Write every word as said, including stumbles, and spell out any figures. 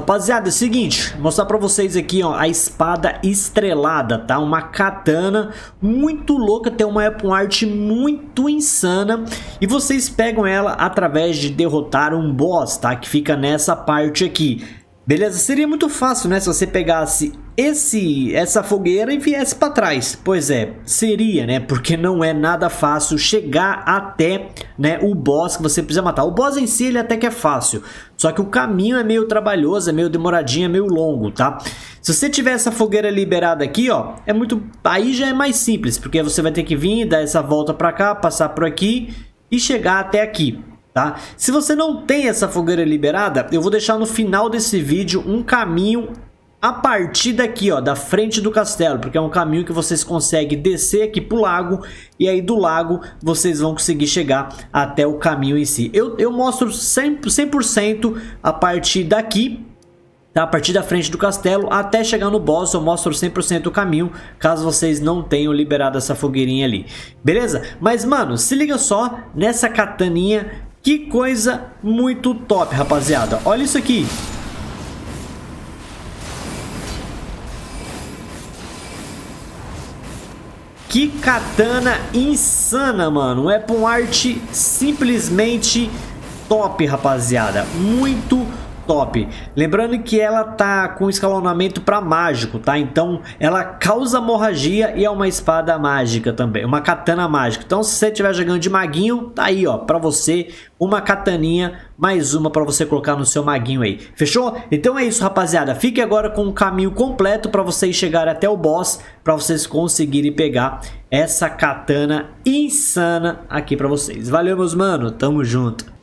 Rapaziada, é o seguinte, vou mostrar pra vocês aqui, ó, a espada estrelada, tá? Uma katana muito louca, tem uma weapon art muito insana. E vocês pegam ela através de derrotar um boss, tá? Que fica nessa parte aqui. Beleza? Seria muito fácil, né? Se você pegasse esse, essa fogueira e viesse pra trás. Pois é, seria, né? Porque não é nada fácil chegar até, né, o boss que você precisa matar. O boss em si, ele até que é fácil. Só que o caminho é meio trabalhoso, é meio demoradinho, é meio longo, tá? Se você tiver essa fogueira liberada aqui, ó, é muito... Aí já é mais simples, porque você vai ter que vir, dar essa volta pra cá, passar por aqui e chegar até aqui. Tá? Se você não tem essa fogueira liberada, eu vou deixar no final desse vídeo um caminho a partir daqui, ó, da frente do castelo, porque é um caminho que vocês conseguem descer aqui pro lago, e aí do lago vocês vão conseguir chegar até o caminho em si. Eu, eu mostro cem por cento a partir daqui, tá? A partir da frente do castelo até chegar no boss, eu mostro cem por cento o caminho, caso vocês não tenham liberado essa fogueirinha ali, beleza? Mas mano, se liga só nessa kataninha. Que coisa muito top, rapaziada. Olha isso aqui. Que katana insana, mano. Weapon art simplesmente top, rapaziada. Muito top. Lembrando que ela tá com escalonamento para mágico, tá? Então ela causa hemorragia e é uma espada mágica também, uma katana mágica. Então se você estiver jogando de maguinho, tá aí, ó, para você uma kataninha, mais uma para você colocar no seu maguinho aí. Fechou? Então é isso, rapaziada. Fique agora com o caminho completo para vocês chegarem até o boss, para vocês conseguirem pegar essa katana insana aqui para vocês. Valeu, meus mano. Tamo junto.